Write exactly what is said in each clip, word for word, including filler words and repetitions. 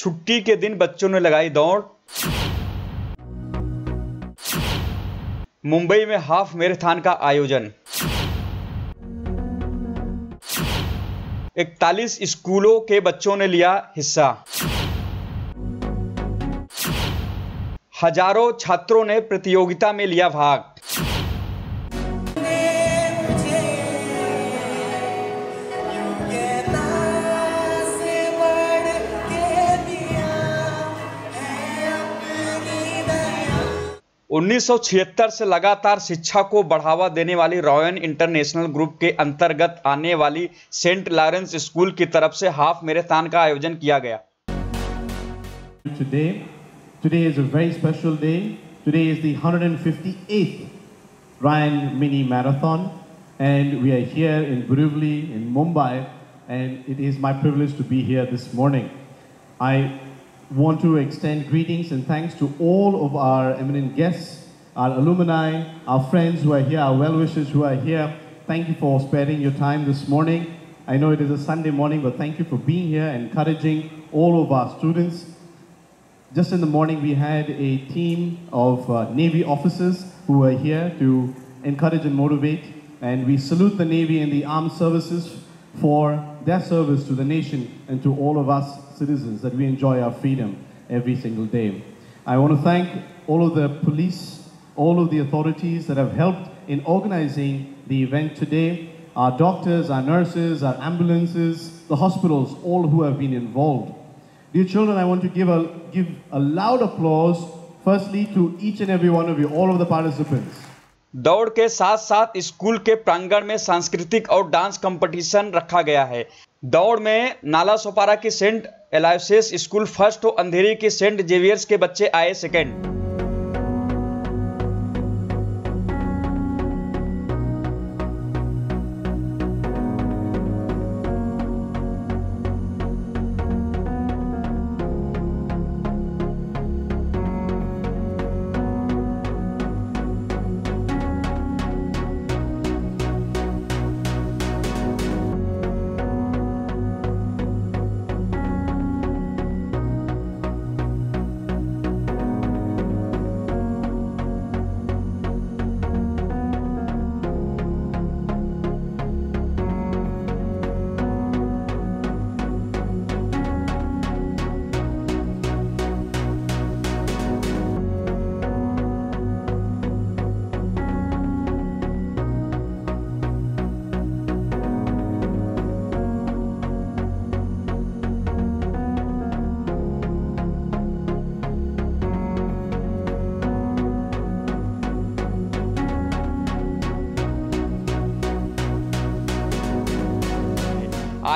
छुट्टी के दिन बच्चों ने लगाई दौड़। मुंबई में हाफ मैराथन का आयोजन। इकतालीस स्कूलों के बच्चों ने लिया हिस्सा। हजारों छात्रों ने प्रतियोगिता में लिया भाग। उन्नीस सौ छिहत्तर से लगातार शिक्षा को बढ़ावा देने वाली रॉयन इंटरनेशनल ग्रुप के अंतर्गत आने वाली सेंट लॉरेंस स्कूल की तरफ से हाफ मैराथन का आयोजन किया गया। Today, today is a very special day. Today is the one hundred fifty-eighth Ryan Mini Marathon, and we are here in Borivali in Mumbai, and it is my privilege to be here this morning. I want to extend greetings and thanks to all of our eminent guests, our alumni, our friends who are here, our well-wishers who are here. Thank you for sparing your time this morning. I know it is a Sunday morning, but thank you for being here, encouraging all of our students. Just in the morning, we had a team of uh, Navy officers who were here to encourage and motivate, and we salute the Navy and the armed services for their service to the nation and to all of us citizens, that we enjoy our freedom every single day. I want to thank all of the police, all of the authorities that have helped in organizing the event today, our doctors, our nurses, our ambulances, the hospitals, all who have been involved. Dear children, I want to give a, give a loud applause, firstly, to each and every one of you, all of the participants. दौड़ के साथ साथ school के प्रांगण में सांस्कृतिक और dance competition रखा गया है। दौड़ में नाला सोपारा की सेंट एलोयसियस स्कूल फर्स्ट और अँधेरी के सेंट जेवियर्स के बच्चे आए सेकंड।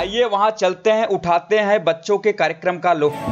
आइए वहां चलते हैं, उठाते हैं बच्चों के कार्यक्रम का लुत्फ।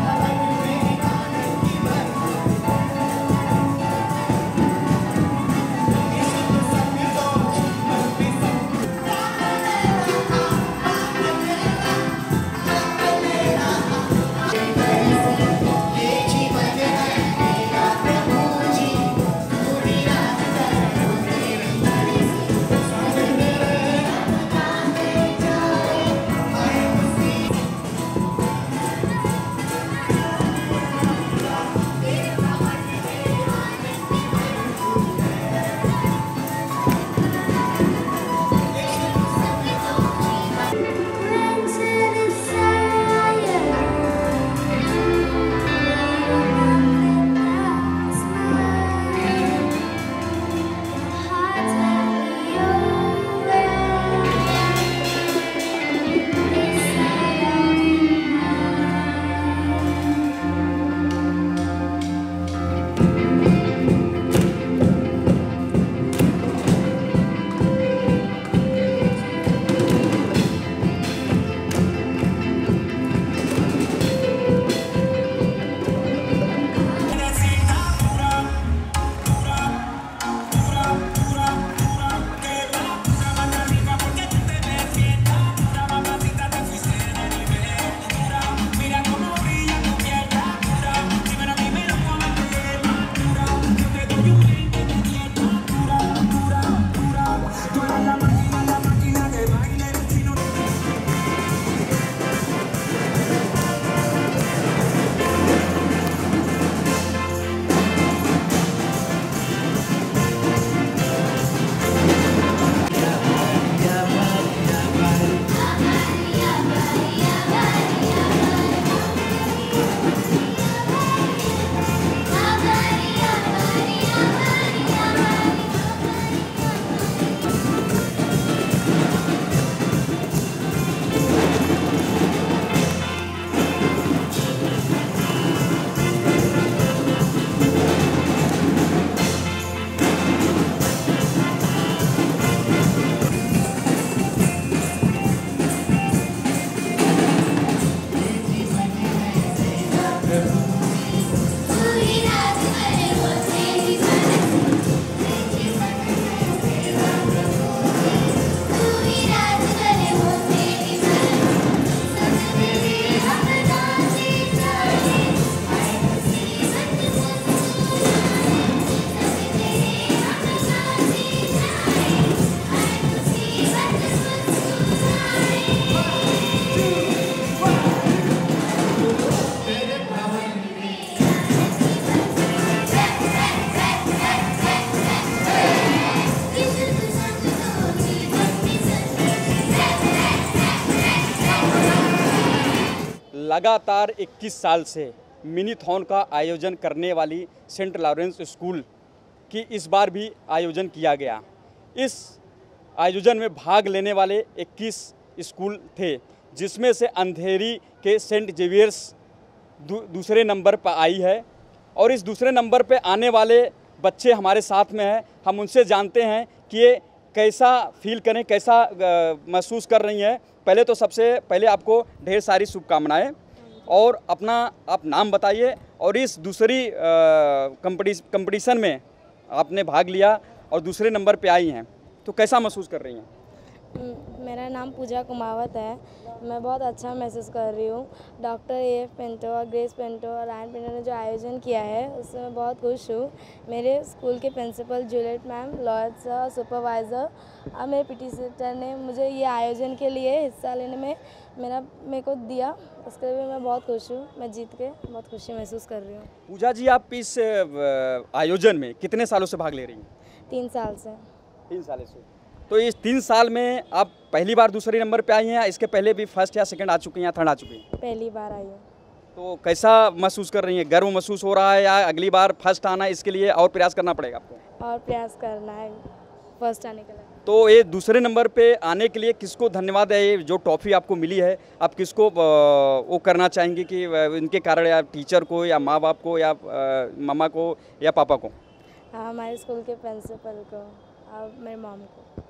लगातार इक्कीस साल से मिनीथॉन का आयोजन करने वाली सेंट लॉरेंस स्कूल की इस बार भी आयोजन किया गया। इस आयोजन में भाग लेने वाले इक्कीस स्कूल थे, जिसमें से अँधेरी के सेंट जेवियर्स दू, दूसरे नंबर पर आई है और इस दूसरे नंबर पर आने वाले बच्चे हमारे साथ में हैं। हम उनसे जानते हैं कि ये कैसा फील करें, कैसा महसूस कर रही हैं। पहले तो सबसे पहले आपको ढेर सारी शुभकामनाएं और अपना आप नाम बताइए और इस दूसरी कंपटीशन में आपने भाग लिया और दूसरे नंबर पे आई हैं, तो कैसा महसूस कर रही हैं? मेरा नाम पूजा कुमावत है। मैं बहुत अच्छा महसूस कर रही हूँ। डॉक्टर ए एफ पिंटो और ग्रेस पिंटो और रायन पिंटो ने जो आयोजन किया है उससे मैं बहुत खुश हूँ। मेरे स्कूल के principal Juliet ma'am, Lloyd sir, supervisor और मेरे पीटी सर ने मुझे ये आयोजन के लिए हिस्सा लेने में मेरा मेरे को दिया, उसके लिए मैं बहुत खुश हूँ। मैं जीत के बहुत खुशी महसूस कर रही हूँ। पूजा जी, आप इस आयोजन में कितने सालों से भाग ले रही हैं? तीन साल से। तीन साल से तो इस तीन साल में आप पहली बार दूसरे नंबर पे आई हैं, इसके पहले भी फर्स्ट या सेकंड आ चुकी हैं या थर्ड आ चुकी हैं? पहली बार आई हूँ। तो कैसा महसूस कर रही हैं? गर्व महसूस हो रहा है या अगली बार फर्स्ट आना इसके लिए और प्रयास करना पड़ेगा आपको? और प्रयास करना है फर्स्ट आने के लिए। तो ये दूसरे नंबर पे आने के लिए किसको धन्यवाद है? ये जो ट्रॉफी आपको मिली है, आप किसको वो करना चाहेंगे कि इनके कारण, या टीचर को या माँ बाप को या मामा को या पापा को? हाँ, हमारे स्कूल के प्रिंसिपल को और मेरे मॉम को।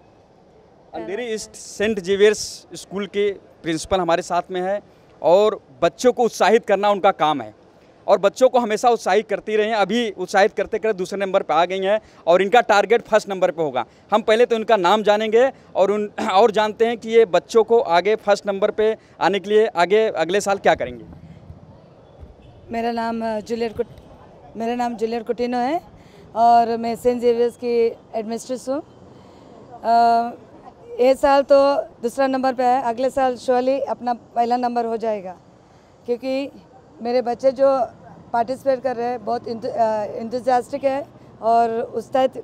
Andheri east Saint Xavier's school के प्रिंसिपल हमारे साथ में है और बच्चों को उत्साहित करना उनका काम है और बच्चों को हमेशा उत्साहित करती रहे हैं। अभी उत्साहित करते करते दूसरे नंबर पर आ गई हैं और इनका टारगेट फर्स्ट नंबर पर होगा। हम पहले तो इनका नाम जानेंगे और उन और जानते हैं कि ये बच्चों को आगे फर्स्ट नंबर पर आने के लिए आगे अगले साल क्या करेंगे। मेरा नाम जूलियट कुट मेरा नाम जूलियट कुटिनो है और मैं सेंट जेवियर्स की एडमिनिस्ट्रेस हूँ। ये साल तो दूसरा नंबर पे है, अगले साल श्योरली अपना पहला नंबर हो जाएगा, क्योंकि मेरे बच्चे जो पार्टिसिपेट कर रहे हैं बहुत इंथुसियास्टिक है और उत्साहित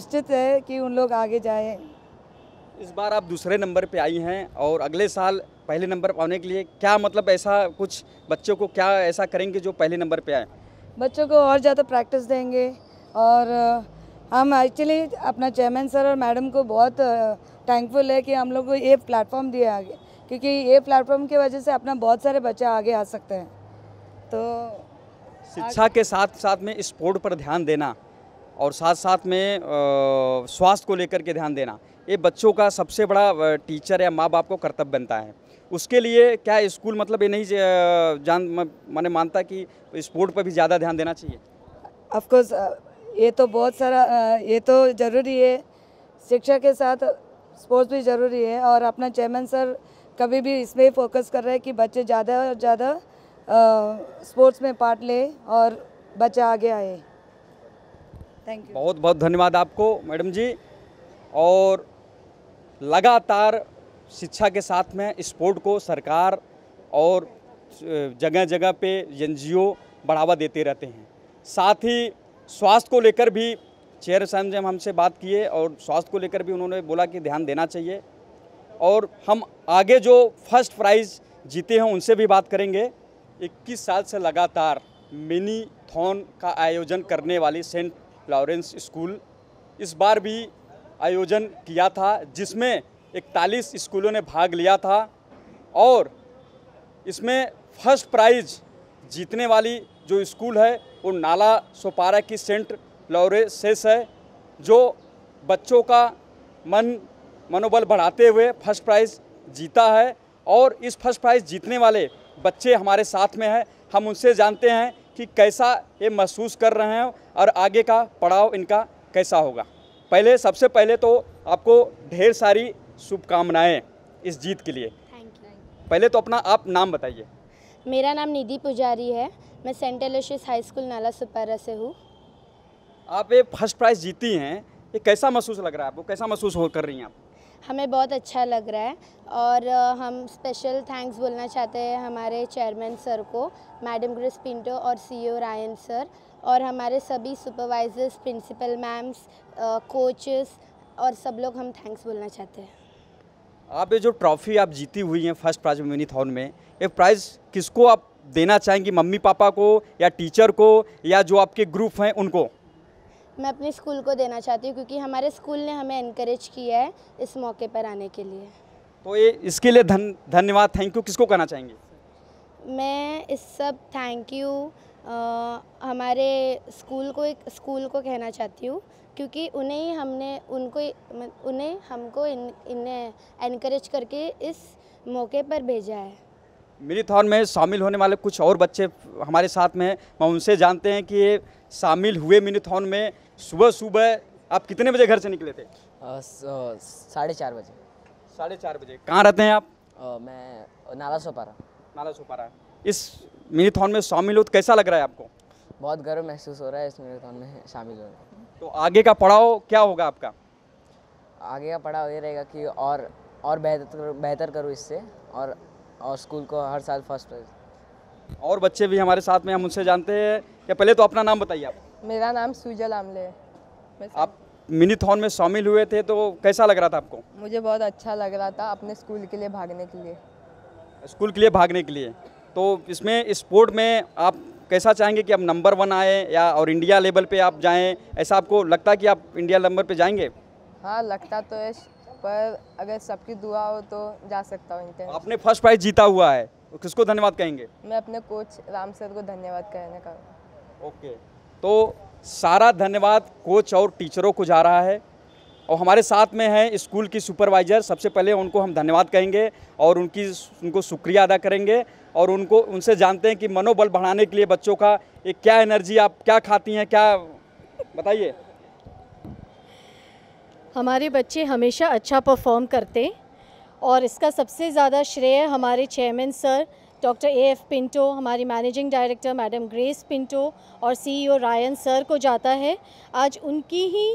उत्साहित है कि उन लोग आगे जाएं। इस बार आप दूसरे नंबर पे आई हैं और अगले साल पहले नंबर पाने के लिए क्या, मतलब ऐसा कुछ बच्चों को क्या ऐसा करेंगे जो पहले नंबर पे आए? बच्चों को और ज़्यादा प्रैक्टिस देंगे और हम एक्चुअली अपना चेयरमैन सर और मैडम को बहुत थैंकफुल है कि हम लोग को ये प्लेटफॉर्म दिया आगे, क्योंकि ये प्लेटफॉर्म की वजह से अपना बहुत सारे बच्चे आगे आ सकते हैं। तो शिक्षा आग... के साथ साथ में स्पोर्ट पर ध्यान देना और साथ साथ में स्वास्थ्य को लेकर के ध्यान देना, ये बच्चों का सबसे बड़ा टीचर या माँ बाप को कर्तव्य बनता है। उसके लिए क्या स्कूल, मतलब ये नहीं जान मैंने मानता कि स्पोर्ट पर भी ज़्यादा ध्यान देना चाहिए? ऑफकोर्स, ये तो बहुत सारा ये तो ज़रूरी है। शिक्षा के साथ स्पोर्ट्स भी ज़रूरी है और अपना चेयरमैन सर कभी भी इसमें फोकस कर रहे हैं कि बच्चे ज़्यादा और ज़्यादा स्पोर्ट्स में पार्ट लें और बच्चे आगे आए। थैंक यू, बहुत बहुत धन्यवाद आपको मैडम जी। और लगातार शिक्षा के साथ में स्पोर्ट को सरकार और जगह जगह पे एन जी ओ बढ़ावा देते रहते हैं। साथ ही स्वास्थ्य को लेकर भी चेयर साहब ने हमसे बात किए और स्वास्थ्य को लेकर भी उन्होंने बोला कि ध्यान देना चाहिए। और हम आगे जो फर्स्ट प्राइज़ जीते हैं उनसे भी बात करेंगे। इक्कीस साल से लगातार मिनीथॉन का आयोजन करने वाली सेंट लॉरेंस स्कूल इस बार भी आयोजन किया था, जिसमें इकतालीस स्कूलों ने भाग लिया था और इसमें फर्स्ट प्राइज़ जीतने वाली जो स्कूल है वो नाला सोपारा की सेंट लॉरेंस है, जो बच्चों का मन मनोबल बढ़ाते हुए फर्स्ट प्राइज़ जीता है। और इस फर्स्ट प्राइज़ जीतने वाले बच्चे हमारे साथ में हैं। हम उनसे जानते हैं कि कैसा ये महसूस कर रहे हैं और आगे का पड़ाव इनका कैसा होगा। पहले सबसे पहले तो आपको ढेर सारी शुभकामनाएं इस जीत के लिए। Thank you. पहले तो अपना आप नाम बताइए। मेरा नाम निधि पुजारी है, मैं Saint Aloysius high school Nala Sopara से हूँ। आप ये फर्स्ट प्राइज़ जीती हैं, ये कैसा महसूस लग रहा है आपको, कैसा महसूस हो कर रही हैं आप? हमें बहुत अच्छा लग रहा है और हम स्पेशल थैंक्स बोलना चाहते हैं हमारे चेयरमैन सर को, मैडम ग्रेस पिंटो और सीईओ रायन सर, और हमारे सभी सुपरवाइजर्स, प्रिंसिपल मैम्स, कोचेस और सब लोग हम थैंक्स बोलना चाहते हैं। आप ये जो ट्रॉफ़ी आप जीती हुई हैं फर्स्ट प्राइज़ मिनीथॉन में, ये प्राइज़ किसको आप देना चाहेंगी, मम्मी पापा को या टीचर को या जो आपके ग्रुप हैं उनको? मैं अपने स्कूल को देना चाहती हूँ क्योंकि हमारे स्कूल ने हमें एनकरेज किया है इस मौके पर आने के लिए। तो ये इसके लिए धन धन्यवाद थैंक यू किसको कहना चाहेंगे? मैं इस सब थैंक यू हमारे स्कूल को एक स्कूल को कहना चाहती हूँ क्योंकि उन्हें ही हमने उनको उन्हें हमको इन इन्हें एनकरेज करके इस मौके पर भेजा है। मैराथन में शामिल होने वाले कुछ और बच्चे हमारे साथ में हैं, मैं उनसे जानते हैं कि ये शामिल हुए मैराथन में। सुबह सुबह आप कितने बजे घर से निकले थे? साढ़े चार बजे। साढ़े चार बजे। कहाँ रहते हैं आप? आ, मैं नाला सोपारा। नाला सोपारा। इस मैराथन में शामिल हो तो कैसा लग रहा है आपको? बहुत गर्व महसूस हो रहा है इस मैराथन में शामिल होने। तो आगे का पड़ाव क्या होगा आपका? आगे का पड़ाव ये रहेगा कि और और बेहतर बेहतर करूँ इससे और और स्कूल को हर साल फर्स्ट प्राइज। और बच्चे भी हमारे साथ में, हम उनसे जानते हैं। या पहले तो अपना नाम बताइए आप। मेरा नाम सुजल आमले है। आप मिनीथॉन में शामिल हुए थे तो कैसा लग रहा था आपको? मुझे बहुत अच्छा लग रहा था अपने स्कूल के लिए भागने के लिए। स्कूल के लिए भागने के लिए। तो इसमें स्पोर्ट इस में आप कैसा चाहेंगे कि आप नंबर वन आए या और इंडिया लेवल पर आप जाएँ, ऐसा आपको लगता है कि आप इंडिया नंबर पर जाएँगे? हाँ, लगता तो है, पर अगर सबकी दुआ हो तो जा सकता हूँ। इनके आपने फर्स्ट प्राइज जीता हुआ है, किसको धन्यवाद कहेंगे? मैं अपने कोच राम सर को धन्यवाद कहने का। ओके, तो सारा धन्यवाद कोच और टीचरों को जा रहा है। और हमारे साथ में हैं स्कूल की सुपरवाइज़र, सबसे पहले उनको हम धन्यवाद कहेंगे और उनकी उनको शुक्रिया अदा करेंगे और उनको उनसे जानते हैं कि मनोबल बढ़ाने के लिए बच्चों का ये क्या एनर्जी, आप क्या खाती हैं, क्या बताइए। हमारे बच्चे हमेशा अच्छा परफॉर्म करते और इसका सबसे ज़्यादा श्रेय हमारे chairman sir doctor A F Pinto, हमारी managing director madam Grace Pinto और सीईओ रायन सर को जाता है। आज उनकी ही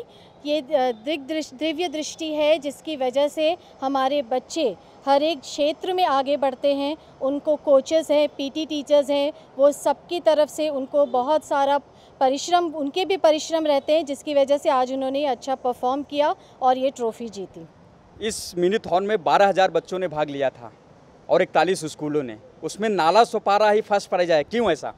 ये दिग्दृष्टि, दिव्य दृष्टि है जिसकी वजह से हमारे बच्चे हर एक क्षेत्र में आगे बढ़ते हैं। उनको कोचेस हैं, पीटी टीचर्स हैं, वो सबकी तरफ से उनको बहुत सारा परिश्रम, उनके भी परिश्रम रहते हैं जिसकी वजह से आज उन्होंने अच्छा परफॉर्म किया और ये ट्रॉफ़ी जीती। इस मिनीथॉन में बारह हज़ार बच्चों ने भाग लिया था और इकतालीस स्कूलों ने, उसमें नाला सोपारा ही फर्स्ट प्राइज आया, क्यों ऐसा?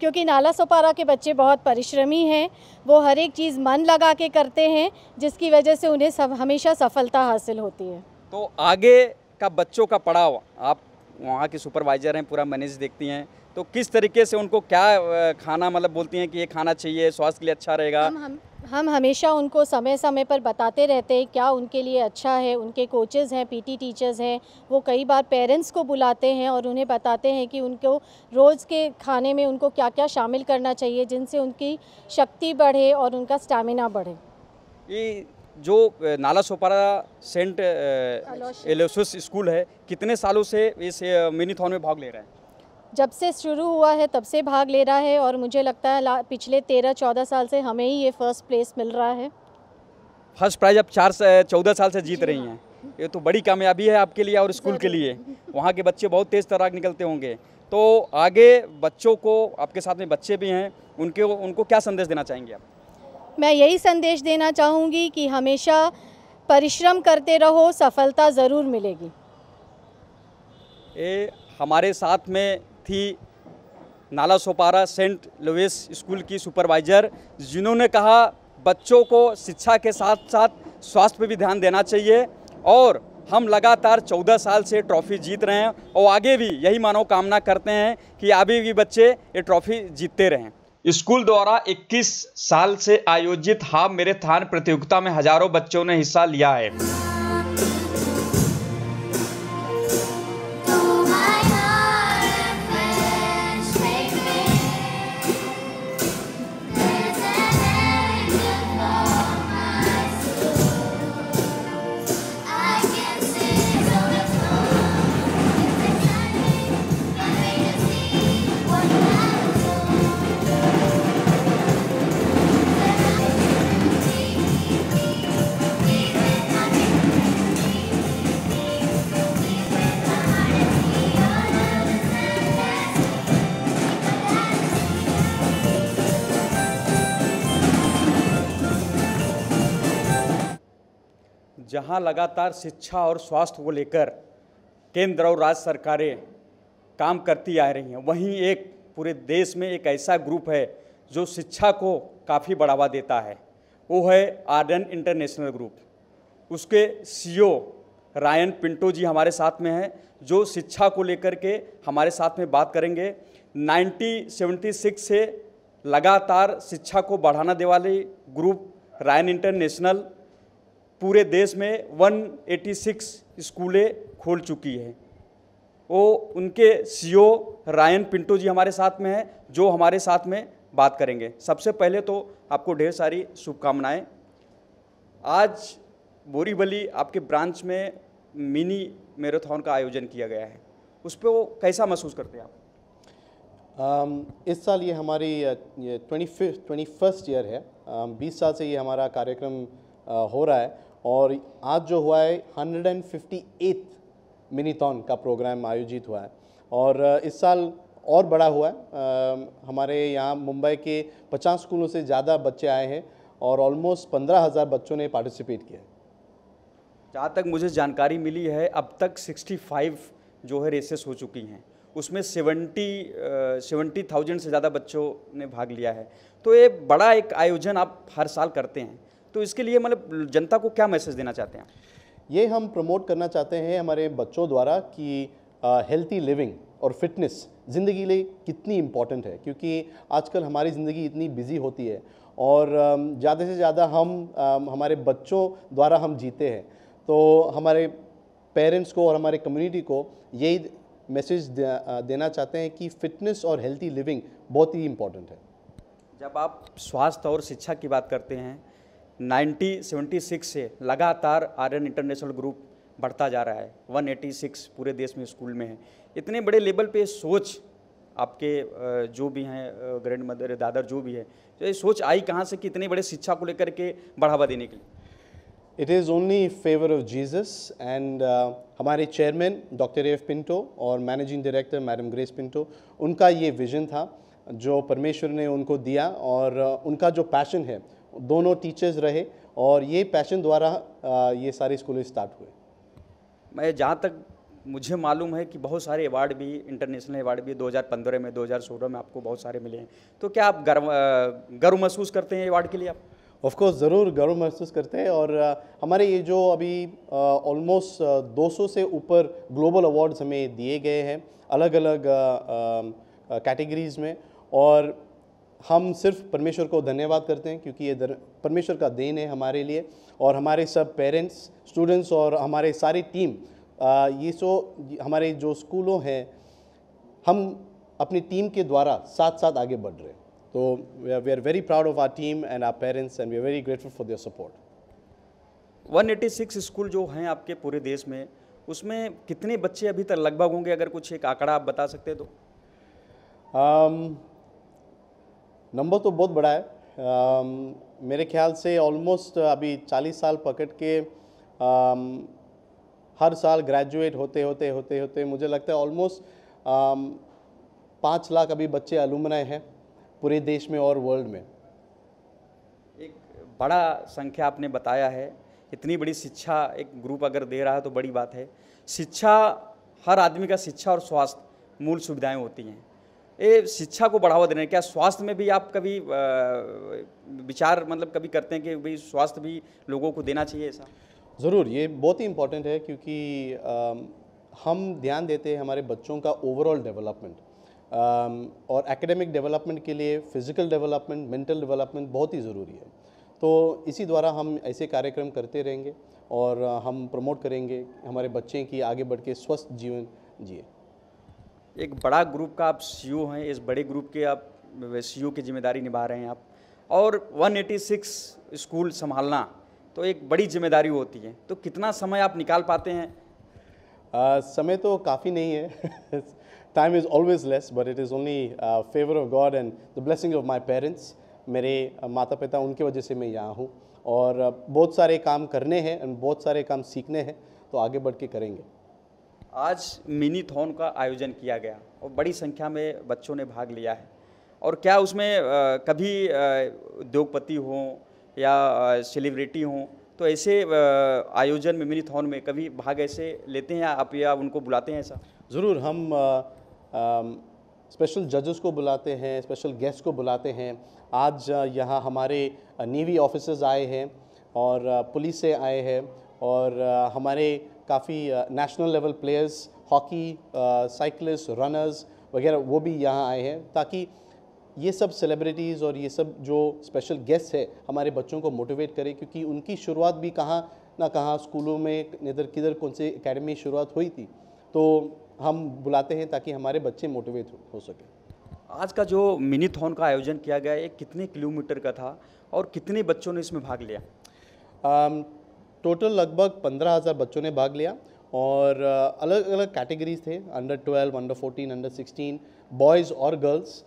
क्योंकि नाला सोपारा के बच्चे बहुत परिश्रमी हैं, वो हर एक चीज़ मन लगा के करते हैं जिसकी वजह से उन्हें सब हमेशा सफलता हासिल होती है। तो आगे का बच्चों का पड़ाव, आप वहाँ के सुपरवाइज़र हैं, पूरा मैनेज देखती हैं, तो किस तरीके से उनको क्या खाना, मतलब बोलती हैं कि ये खाना चाहिए, स्वास्थ्य के लिए अच्छा रहेगा? हम, हम हम हमेशा उनको समय समय पर बताते रहते हैं क्या उनके लिए अच्छा है। उनके कोचेस हैं, पीटी टीचर्स हैं, वो कई बार पेरेंट्स को बुलाते हैं और उन्हें बताते हैं कि उनको रोज़ के खाने में उनको क्या क्या शामिल करना चाहिए जिनसे उनकी शक्ति बढ़े और उनका स्टैमिना बढ़े। ये जो नाला सोपारा सेंट एलोयसियस स्कूल है, कितने सालों से इस मिनीथॉन में भाग ले रहे हैं? जब से शुरू हुआ है तब से भाग ले रहा है और मुझे लगता है पिछले तेरह चौदह साल से हमें ही ये फर्स्ट प्लेस मिल रहा है। फर्स्ट प्राइज आप चार से चौदह साल से जीत रही हैं, ये तो बड़ी कामयाबी है आपके लिए और स्कूल के लिए। वहाँ के बच्चे बहुत तेज़ तरार निकलते होंगे। तो आगे बच्चों को, आपके साथ में बच्चे भी हैं, उनके उनको क्या संदेश देना चाहेंगे आप? मैं यही संदेश देना चाहूँगी कि हमेशा परिश्रम करते रहो, सफलता ज़रूर मिलेगी। ये हमारे साथ में थी Nala Sopara Saint Louis school की सुपरवाइज़र, जिन्होंने कहा बच्चों को शिक्षा के साथ साथ स्वास्थ्य पर भी ध्यान देना चाहिए। और हम लगातार चौदह साल से ट्रॉफ़ी जीत रहे हैं और आगे भी यही मनोकामना करते हैं कि आगे भी बच्चे ये ट्रॉफ़ी जीतते रहें। स्कूल द्वारा इक्कीस साल से आयोजित हाफ मैराथन प्रतियोगिता में हज़ारों बच्चों ने हिस्सा लिया है। जहां लगातार शिक्षा और स्वास्थ्य को लेकर केंद्र और राज्य सरकारें काम करती आ रही हैं, वहीं एक पूरे देश में एक ऐसा ग्रुप है जो शिक्षा को काफ़ी बढ़ावा देता है, वो है आर्यन इंटरनेशनल ग्रुप। उसके सीईओ रायन पिंटो जी हमारे साथ में हैं, जो शिक्षा को लेकर के हमारे साथ में बात करेंगे। नाइनटीन सेवेंटी सिक्स से लगातार शिक्षा को बढ़ाना दे वाले ग्रुप रायन इंटरनेशनल पूरे देश में एक सौ छियासी स्कूलें खोल चुकी है। वो उनके सीईओ रायन पिंटो जी हमारे साथ में हैं, जो हमारे साथ में बात करेंगे। सबसे पहले तो आपको ढेर सारी शुभकामनाएँ। आज बोरीवली आपके ब्रांच में मिनी मैराथन का आयोजन किया गया है, उस पर वो कैसा महसूस करते हैं आप? um, इस साल ये हमारी twenty fifth twenty first year है। बीस um, साल से ये हमारा कार्यक्रम uh, हो रहा है और आज जो हुआ है hundred and fifty eighth minithon का प्रोग्राम आयोजित हुआ है और uh, इस साल और बड़ा हुआ है। uh, हमारे यहाँ मुंबई के पचास स्कूलों से ज़्यादा बच्चे आए हैं और ऑलमोस्ट पंद्रह हज़ार बच्चों ने पार्टिसिपेट किया है। जहाँ तक मुझे जानकारी मिली है अब तक पैंसठ जो है रेसेस हो चुकी हैं, उसमें सत्तर थाउजेंड से ज़्यादा बच्चों ने भाग लिया है। तो ये बड़ा एक आयोजन आप हर साल करते हैं, तो इसके लिए मतलब जनता को क्या मैसेज देना चाहते हैं? ये हम प्रमोट करना चाहते हैं हमारे बच्चों द्वारा कि हेल्थी लिविंग और फिटनेस ज़िंदगी के लिए कितनी इम्पॉर्टेंट है, क्योंकि आजकल हमारी ज़िंदगी इतनी बिजी होती है और ज़्यादा से ज़्यादा हम हमारे बच्चों द्वारा हम जीते हैं। तो हमारे पेरेंट्स को और हमारे कम्युनिटी को यही मैसेज देना चाहते हैं कि फिटनेस और हेल्थी लिविंग बहुत ही इम्पॉर्टेंट है। जब आप स्वास्थ्य और शिक्षा की बात करते हैं, नाइनटीन सेवेंटी सिक्स से लगातार आर्यन इंटरनेशनल ग्रुप बढ़ता जा रहा है, एक सौ छियासी पूरे देश में स्कूल में है। इतने बड़े लेवल पे सोच आपके जो भी हैं ग्रैंड मदर दादर जो भी है, तो ये सोच आई कहाँ से कि इतने बड़े शिक्षा को लेकर के बढ़ावा देने के लिए? It is only favour of Jesus and हमारे chairman doctor A F Pinto और managing director madam Grace Pinto, उनका ये विजन था जो परमेश्वर ने उनको दिया और uh, उनका जो पैशन है, दोनों टीचर्स रहे और ये पैशन द्वारा uh, ये सारे स्कूल स्टार्ट हुए। मैं जहाँ तक मुझे मालूम है कि बहुत सारे अवार्ड भी, इंटरनेशनल अवार्ड भी दो हज़ार पंद्रह में दो हज़ार सोलह में आपको बहुत सारे मिले हैं, तो क्या आप गर्व गर्व महसूस करते हैं अवार्ड के लिए? आप ऑफ़ कोर्स ज़रूर गर्व महसूस करते हैं और आ, हमारे ये जो अभी ऑलमोस्ट दो सौ से ऊपर ग्लोबल अवार्ड्स हमें दिए गए हैं अलग अलग कैटेगरीज़ में और हम सिर्फ परमेश्वर को धन्यवाद करते हैं क्योंकि ये परमेश्वर का देन है हमारे लिए और हमारे सब पेरेंट्स, स्टूडेंट्स और हमारे सारी टीम, आ, ये सो हमारे जो स्कूलों हैं हम अपनी टीम के द्वारा साथ साथ आगे बढ़ रहे हैं। तो we are very proud of our team and our parents and we are very grateful for their support. एक सौ छियासी स्कूल जो हैं आपके पूरे देश में, उसमें कितने बच्चे अभी तक लगभग होंगे? अगर कुछ एक आंकड़ा आप बता सकते हैं तो। नंबर um, तो बहुत बड़ा है। um, मेरे ख्याल से ऑलमोस्ट अभी चालीस साल पकड़ के um, हर साल ग्रेजुएट होते होते होते होते मुझे लगता है ऑलमोस्ट um, पाँच लाख अभी बच्चे अलुमनाई हैं पूरे देश में और वर्ल्ड में। एक बड़ा संख्या आपने बताया है, इतनी बड़ी शिक्षा एक ग्रुप अगर दे रहा है तो बड़ी बात है। शिक्षा हर आदमी का, शिक्षा और स्वास्थ्य मूल सुविधाएं होती हैं। ये शिक्षा को बढ़ावा देने, क्या स्वास्थ्य में भी आप कभी विचार मतलब कभी करते हैं कि भाई स्वास्थ्य भी लोगों को देना चाहिए? ऐसा ज़रूर, ये बहुत ही इम्पोर्टेंट है क्योंकि हम ध्यान देते हैं हमारे बच्चों का ओवरऑल डेवलपमेंट और एकेडमिक डेवलपमेंट के लिए फिज़िकल डेवलपमेंट, मेंटल डेवलपमेंट बहुत ही ज़रूरी है। तो इसी द्वारा हम ऐसे कार्यक्रम करते रहेंगे और हम प्रमोट करेंगे हमारे बच्चे की आगे बढ़ के स्वस्थ जीवन जिए। एक बड़ा ग्रुप का आप सीईओ हैं, इस बड़े ग्रुप के आप सीईओ की जिम्मेदारी निभा रहे हैं आप, और एक सौ छियासी स्कूल संभालना तो एक बड़ी जिम्मेदारी होती है, तो कितना समय आप निकाल पाते हैं? Uh, समय तो काफ़ी नहीं है। Time is always less but it is only favour of God and the blessing of my parents. मेरे माता पिता, उनकी वजह से मैं यहाँ हूँ और बहुत सारे काम करने हैं और बहुत सारे काम सीखने हैं, तो आगे बढ़ के करेंगे। आज मिनीथॉन का आयोजन किया गया और बड़ी संख्या में बच्चों ने भाग लिया है, और क्या उसमें कभी उद्योगपति हों या सेलिब्रिटी हों तो ऐसे आयोजन में मैराथन में कभी भाग ऐसे लेते हैं आप या उनको बुलाते हैं ऐसा? ज़रूर, हम स्पेशल जजेस को बुलाते हैं, स्पेशल गेस्ट को बुलाते हैं। आज यहाँ हमारे नेवी ऑफिसर्स आए हैं और पुलिस से आए हैं और हमारे काफ़ी national level players, hockey, cyclist, runners वगैरह वो भी यहाँ आए हैं, ताकि ये सब सेलिब्रिटीज़ और ये सब जो स्पेशल गेस्ट है हमारे बच्चों को मोटिवेट करें, क्योंकि उनकी शुरुआत भी कहाँ ना कहाँ स्कूलों में इधर किधर कौन से एकेडमी शुरुआत हुई थी, तो हम बुलाते हैं ताकि हमारे बच्चे मोटिवेट हो सके। आज का जो मिनीथॉन का आयोजन किया गया ये कितने किलोमीटर का था और कितने बच्चों ने इसमें भाग लिया? टोटल लगभग पंद्रह हज़ार बच्चों ने भाग लिया और अलग अलग कैटेगरीज थे, under twelve, under fourteen, under sixteen, boys और गर्ल्स।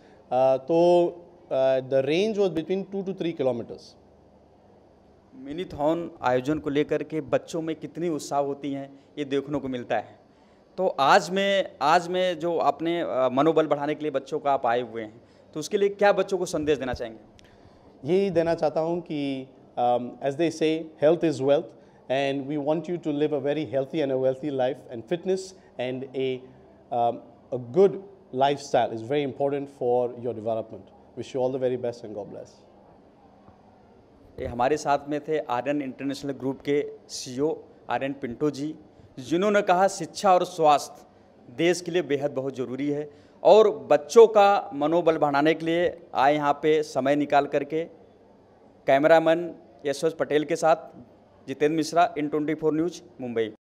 तो the range was between two to three kilometres. Minithon आयोजन को लेकर के बच्चों में कितनी उत्साह होती हैं ये देखने को मिलता है। तो आज में आज में जो आपने मनोबल बढ़ाने के लिए बच्चों का आप आए हुए हैं, तो उसके लिए क्या बच्चों को संदेश देना चाहेंगे? यही देना चाहता हूँ कि as they say health is wealth and we want you to live a very healthy and a wealthy life and fitness and a good lifestyle is very important for your development. Wish you all the very best and God bless. ये हमारे साथ में थे Aryan international group के CEO Aryan Pinto ji, जिन्होंने कहा शिक्षा और स्वास्थ्य देश के लिए बेहद बहुत ज़रूरी है और बच्चों का मनोबल बढ़ाने के लिए आए यहाँ पे समय निकाल करके। कैमरामैन यशोश पटेल के साथ Jitendra Mishra, in twenty four news Mumbai.